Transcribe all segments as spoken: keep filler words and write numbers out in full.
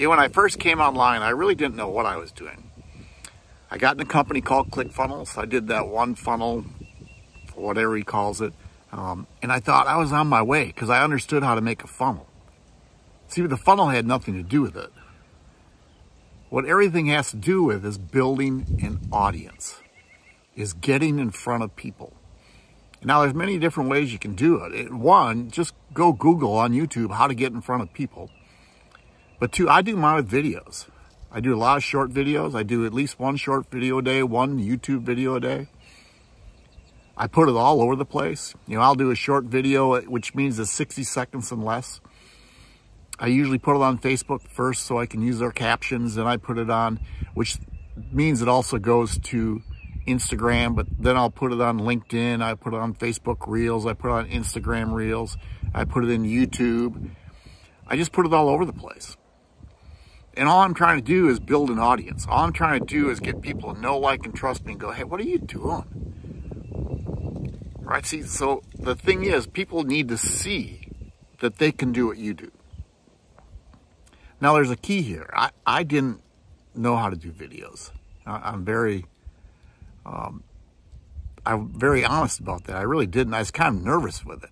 You know, when I first came online, I really didn't know what I was doing. I got in a company called ClickFunnels. I did that one funnel, whatever he calls it. Um, and I thought I was on my way because I understood how to make a funnel. See, but the funnel had nothing to do with it. What everything has to do with is building an audience, is getting in front of people. Now, there's many different ways you can do it. it. One, just go Google on YouTube how to get in front of people. But two, I do my videos. I do a lot of short videos. I do at least one short video a day, one YouTube video a day. I put it all over the place. You know, I'll do a short video, which means it's sixty seconds and less. I usually put it on Facebook first so I can use their captions, and I put it on, which means it also goes to Instagram, but then I'll put it on LinkedIn, I put it on Facebook Reels, I put it on Instagram Reels, I put it in YouTube. I just put it all over the place. And all I'm trying to do is build an audience. All I'm trying to do is get people to know, like, and trust me and go, hey, what are you doing? Right? See, so the thing is, people need to see that they can do what you do. Now, there's a key here. I, I didn't know how to do videos. I, I'm very... Um, I'm very honest about that. I really didn't. I was kind of nervous with it.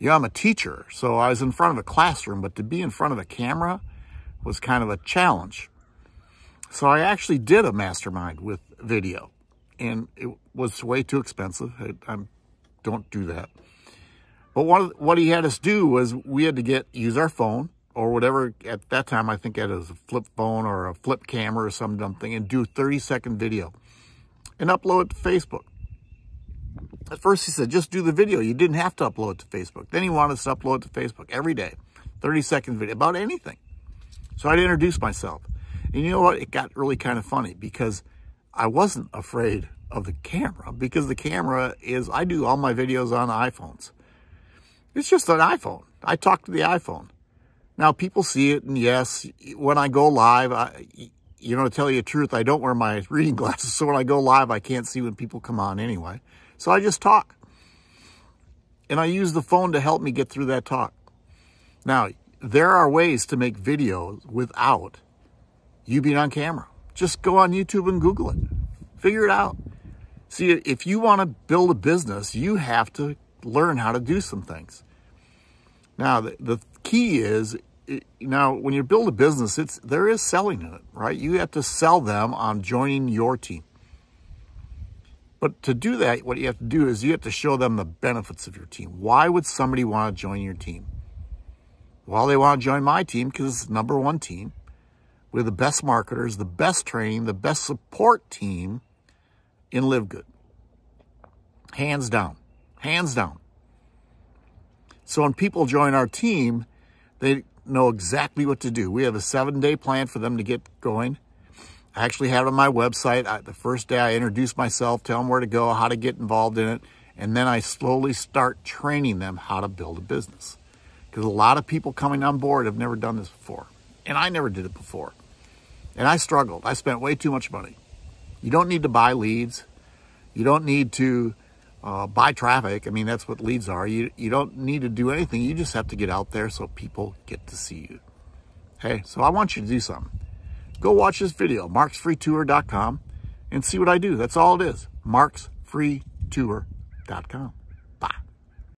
You know, I'm a teacher, so I was in front of a classroom, but to be in front of a camera was kind of a challenge. So I actually did a mastermind with video, and it was way too expensive. I, I don't do that. But what, what he had us do was we had to get use our phone or whatever. At that time, I think it was a flip phone or a flip camera or some dumb thing, and do a thirty-second video and upload it to Facebook. At first, he said, just do the video. You didn't have to upload it to Facebook. Then he wanted us to upload it to Facebook every day, thirty-second video, about anything. So I'd introduce myself. And you know what? It got really kind of funny because I wasn't afraid of the camera because the camera is, I do all my videos on iPhones. It's just an iPhone. I talk to the iPhone. Now, people see it, and yes, when I go live, I... You know, to tell you the truth, I don't wear my reading glasses, so when I go live, I can't see when people come on anyway. So I just talk. And I use the phone to help me get through that talk. Now, there are ways to make videos without you being on camera. Just go on YouTube and Google it. Figure it out. See, if you want to build a business, you have to learn how to do some things. Now, the, the key is... Now, when you build a business, it's there is selling in it, right? You have to sell them on joining your team. But to do that, what you have to do is you have to show them the benefits of your team. Why would somebody want to join your team? Well, they want to join my team because it's the number one team. We're the best marketers, the best training, the best support team in LiveGood. Hands down. Hands down. So when people join our team, they... know exactly what to do. We have a seven-day plan for them to get going. I actually have it on my website. I, the first day I introduce myself, tell them where to go, how to get involved in it, and then I slowly start training them how to build a business. Because a lot of people coming on board have never done this before. And I never did it before. And I struggled. I spent way too much money. You don't need to buy leads. You don't need to uh, buy traffic. I mean, that's what leads are. You, you don't need to do anything. You just have to get out there so people get to see you. Hey, so I want you to do something. Go watch this video, marks free tour dot com, and see what I do. That's all it is, marks free tour dot com.